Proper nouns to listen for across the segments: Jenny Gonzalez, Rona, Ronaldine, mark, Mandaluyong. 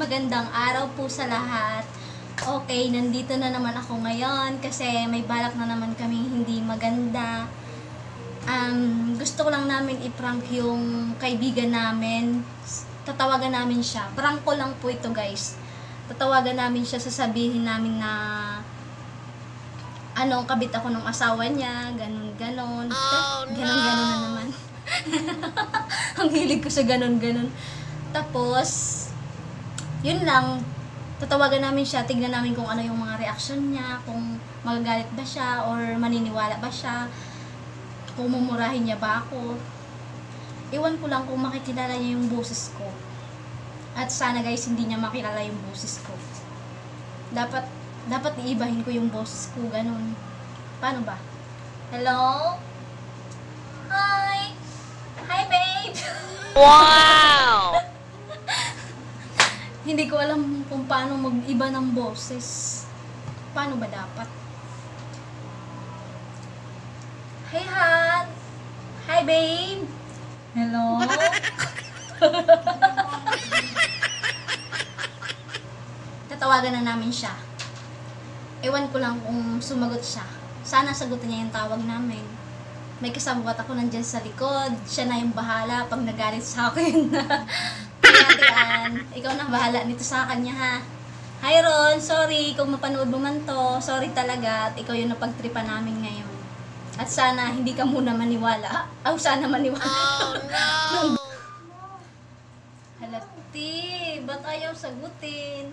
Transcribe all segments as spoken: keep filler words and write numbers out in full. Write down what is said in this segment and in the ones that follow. Magandang araw po sa lahat. Okay, nandito na naman ako ngayon kasi may balak na naman kaming hindi maganda. Um, gusto ko lang namin i-prank yung kaibigan namin. Tatawagan namin siya. Prank ko lang po ito, guys. Tatawagan namin siya, sasabihin namin na ano, kabit ako ng asawa niya, ganun ganon. Oh, ganun ganon na naman. Ang hilig ko sa ganun ganon. Tapos yun lang, tatawagan namin siya, tignan namin kung ano yung mga reaction niya, kung magagalit ba siya, or maniniwala ba siya, kung mumurahin niya ba ako. Iwan ko lang kung makikilala niya yung boses ko. At sana guys, hindi niya makilala yung boses ko. Dapat, dapat iibahin ko yung boses ko, ganun. Paano ba? Hello? Hi! Hi, babe! Wow! Hindi ko alam kung paano mag-iba ng boses. Paano ba dapat? Hey, Han! Hi, babe! Hello? Tatawagan na namin siya. Ewan ko lang kung sumagot siya. Sana sagutin niya yung tawag namin. May kasabwat ako nandyan sa likod. Siya na yung bahala pag nagalit sa akin. Ate, ikaw na bahala nito sa kanya, ha? Hi, Ron! Sorry kung mapanood mo man to. Sorry talaga at ikaw yung napagtripa namin ngayon. At sana hindi ka muna maniwala. Aw, oh, sana maniwala. Oh, no! Halati! Ba't ayaw sagutin?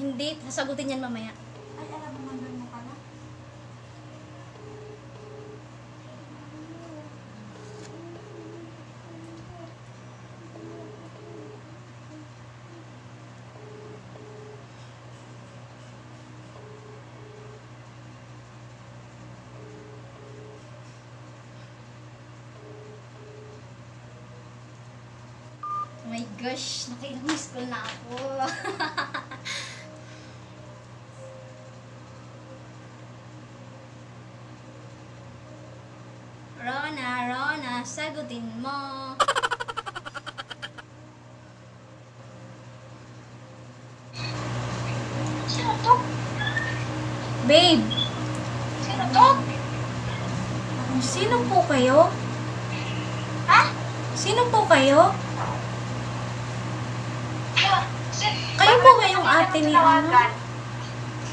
Hindi, sasagutin yan mamaya. Ay, alam mo man mo pala. Oh my gosh, nakilang school na ako. Rona, Rona, sagutin mo. Sino to? Babe. Sino to? Sino po kayo? Ha? Sino po kayo? Kayo po ba yung ate ni ano?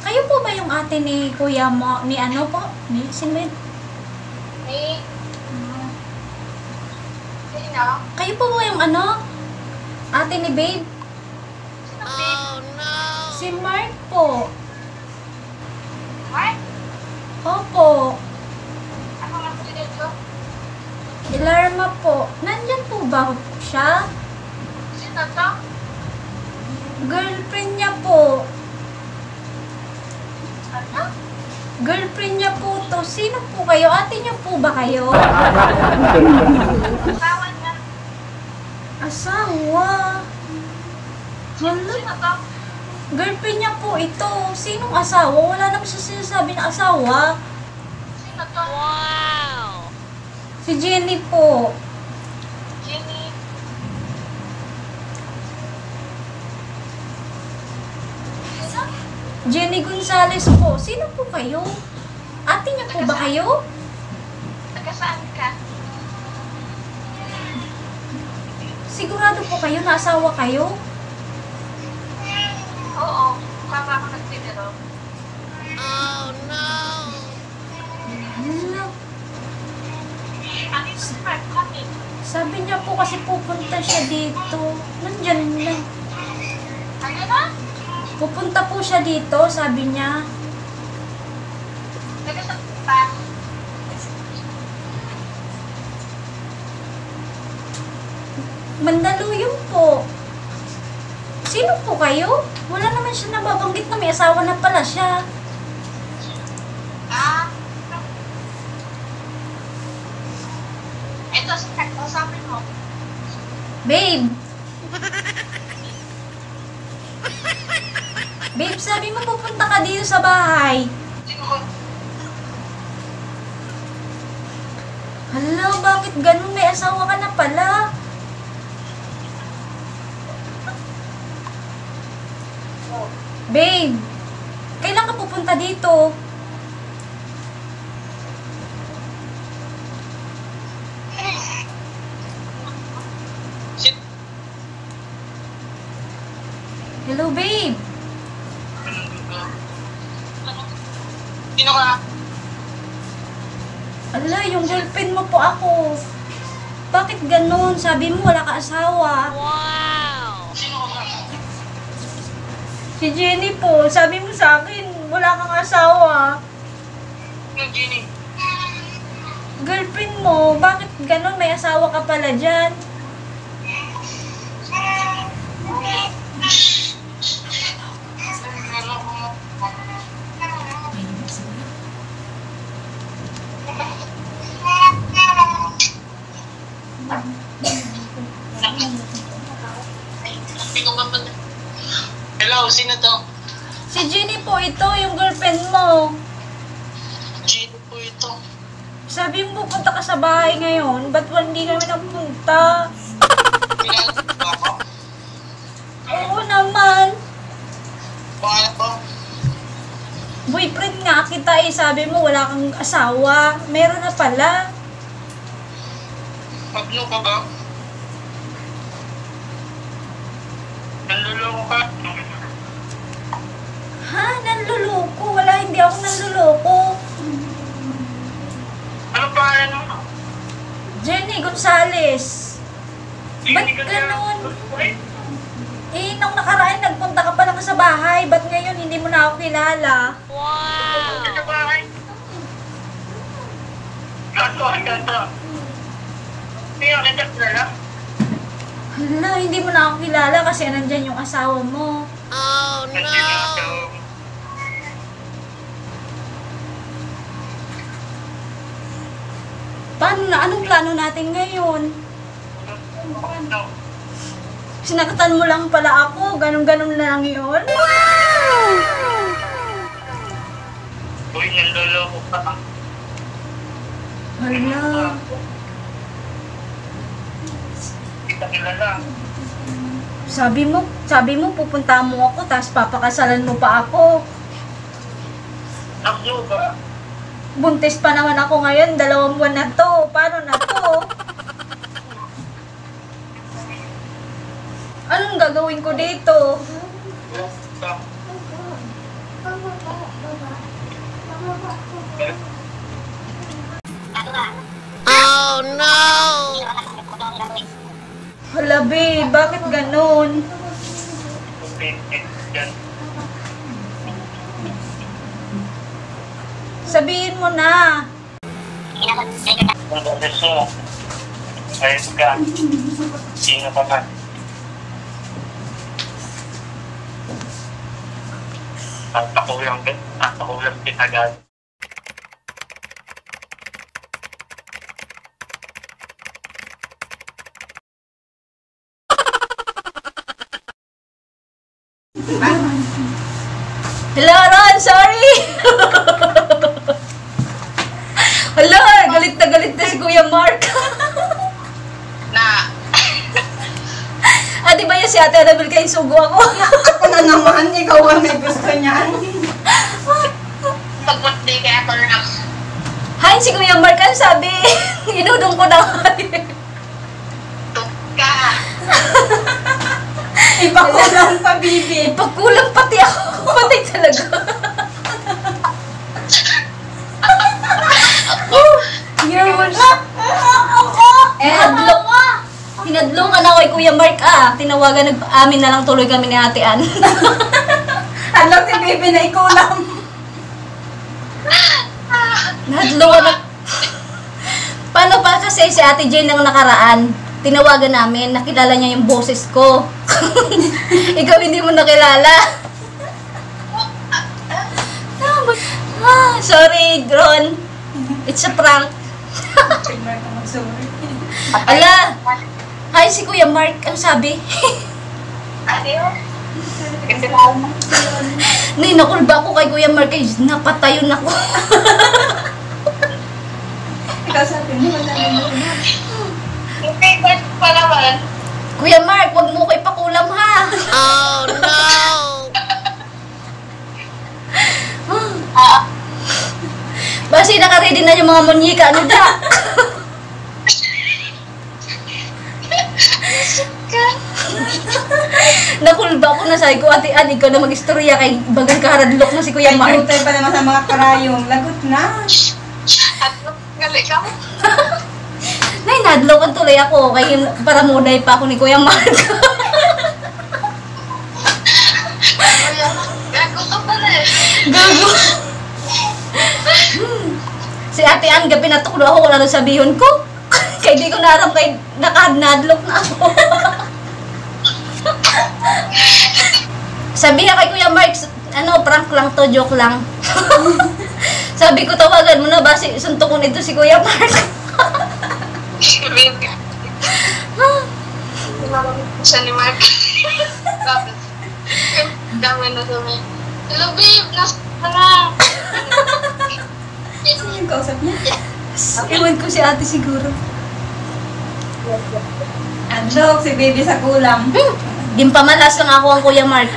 Kayo po ba yung ate ni Kuya Mo? Ni ano po? Ni sino? Ni Sino? Kayo po ba yung ano? Ate ni Babe? Sino Babe? Oh no! Si Mark po. Mark? Opo. Ano nga po siya dito? Ilarma po. Nandyan po ba siya? Sino to? Girlfriend niya po. Ano? Girlfriend niya po to. Sino po kayo? Ate niyo po ba kayo? Asawa niya. Asawa? Ano? Girlfriend niya po ito. Sinong asawa? Wala naman siya sinasabi na asawa. Sino to? Wow! Si Jenny po. Jenny Gonzalez po. Sino po kayo? Ate niya po ba kayo? Taga saan ka? Sigurado po kayo na asawa kayo? Oo. Mukha ako nagtitiro. Oh, no! Ano? Sabi niya po kasi pupunta siya dito. Nandyan lang. Ano na? Pupunta po siya dito, sabi niya. Mandaluyong po. Sino po kayo? Wala naman siya nababanggit na may asawa na pala siya. Ah. Ito, sabi Babe! Babe, sabi mo pupunta ka dito sa bahay. Hala, bakit ganun? May asawa ka na pala. Babe, kailan ka pupunta dito? Hello, babe. Sino ka? Ala, yung girlfriend mo po ako. Bakit ganun? Sabi mo wala ka asawa. Wow! Sino ka? Si Jenny po. Sabi mo sa akin, wala kang asawa. Yung Jenny? Girlfriend mo, bakit ganun? May asawa ka pala dyan. Hello, sino to? Si Jenny po ito, yung girlfriend mo. Jenny po ito. Sabi mo punta ka sa bahay ngayon, ba't hindi kami napunta? Pinalabas ba ako? Oo naman. Bakit po? Boyfriend nga kita eh, sabi mo wala kang asawa. Meron na pala. Pablo ka ba? Nanluloko ka? Ha? Nanluloko? Wala, hindi ako nanluloko. Ano pa kaya naman? Jenny Gonzalez. Ba't ganun? Eh, nung nakaraan, nagpunta ka pa lang sa bahay. Ba't ngayon hindi mo na ako kilala? Wow! Sa bahay? Kaso, ang ganda. Hindi ako ganda kilala. Hala, hindi mo na ako kilala kasi nandyan yung asawa mo. Oh, no! Paano na? Anong plano natin ngayon? Sinaktan mo lang pala ako. Ganun-ganun lang yun. Wow! Uy, naloloko pa. Hala. Sabi mo, sabi mo pupunta mo ako tapos papakasalan mo pa ako. Ako ba? Buntis pa naman ako ngayon, dalawang buwan na to. Paano na to? Anong gagawin ko dito? Oh no! Hala, babe, bakit ganun? Sabihin mo na. At ako lang, at ako lang pinagad. Hello, Ron! Sorry! Hello! Galit na galit na si Kuya Mark! Na! Ah, di ba yun si Ate Anabel kayo sugo ako? Ako na naman, ikaw ang may gusto niyan. Pagpunti kaya ako na. Hi, si Kuya Mark ang sabi. Inudong ko na nga eh. Tugka! Ipakulang pa, baby. Ipakulang pati ako. Patay talaga. Yours. Eh, hadlong. Hinadlong ka na kay Kuya Mark, ah. Tinawagan, nag-amin na lang tuloy kami ni Ate Ann. Hadlong si baby na ikulang. Hadlong ka na. Paano pa kasi si Ate Jane ang nakaraan? Tinawagan namin, nakilala niya yung boses ko. Ikaw hindi mo nakilala. Ah, sorry, Ron. It's a prank. Ala! Hi, si Kuya Mark. Ano sabi? Adiyo. Kasi naman. Nay, nakulba ko kay Kuya Mark. Ay, napatayon ako. Ikaw sabi mo, wala naman. Okay, ba't palawan? Kuya Mark, huwag mo ko ipakulam, ha? Oh, no! Basi, naka-ready na yung mga munyika. Ano da? Nakulba ko na, sabi ko, Ate Ann, ikaw na mag-istorya kay bagang kaharadlok na si Kuya Mark. Ay, tayo pa naman sa mga karayong. Lagot na. Adlok, ngali ka. Nay, nadlokan tuloy ako. Kaya para muday pa ako ni Kuya Mark. Kuya Mark, gago ka pala eh. Gago. Hmm. Si Ate Ann, gabi natuklo ako kung ano sabihin ko. Kaya di ko naram kay nakahadlok na ako. Sabi niya kay Kuya Mark, ano, prank lang to, joke lang. Sabi ko, tawagan mo na ba, si, suntukon ito si Kuya Mark. Siya ni Mark. Dami na sabi. Hello babe, nasa ka na. Sino yung kausap niya? Iwan ko si ate siguro. Adlok, si baby sa kulam. Hmm. Dimpamalas lang ako ang Kuya Mark.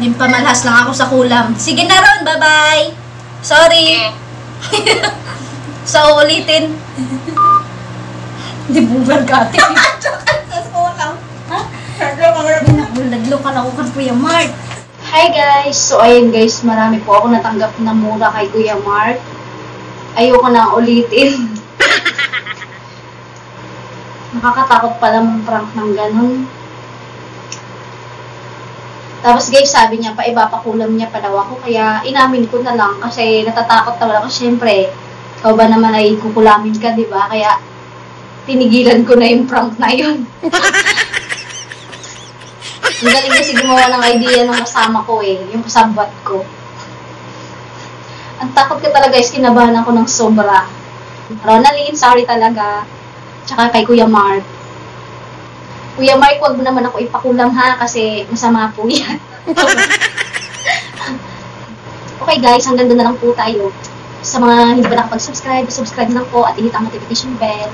Dimpamalas lang ako sa kulam. Sige na ron, bye-bye. Sorry. So, ulitin. Di bugar ka, ate. Naglokan ako kan Kuya Mark. Hi guys. So, ayun guys. Marami po ako natanggap na mura kay Kuya Mark. Ayoko na ulitin. Nakakatakot pala mong prank ng ganun. Tapos guys, sabi niya pa, ipapakulam niya pa daw ako. Kaya inamin ko na lang kasi natatakot na ako. Siyempre, ikaw ba naman ay kukulamin ka, di ba? Kaya tinigilan ko na yung prank na yun. Ang galing kasi gumawa ng idea ng kasama ko eh. Yung kasabat ko. Ang takot ka talaga guys, kinabahan ako ng sobra. Ronaldine, sorry talaga. Tsaka kay Kuya Mark. Kuya Mark, huwag mo naman ako ipakulam ha, kasi masama po yan. Okay guys, hanggang doon na lang po tayo. Sa mga hindi pa nakapag-subscribe, subscribe na po at hit ang notification bell.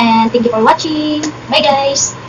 And thank you for watching. Bye guys!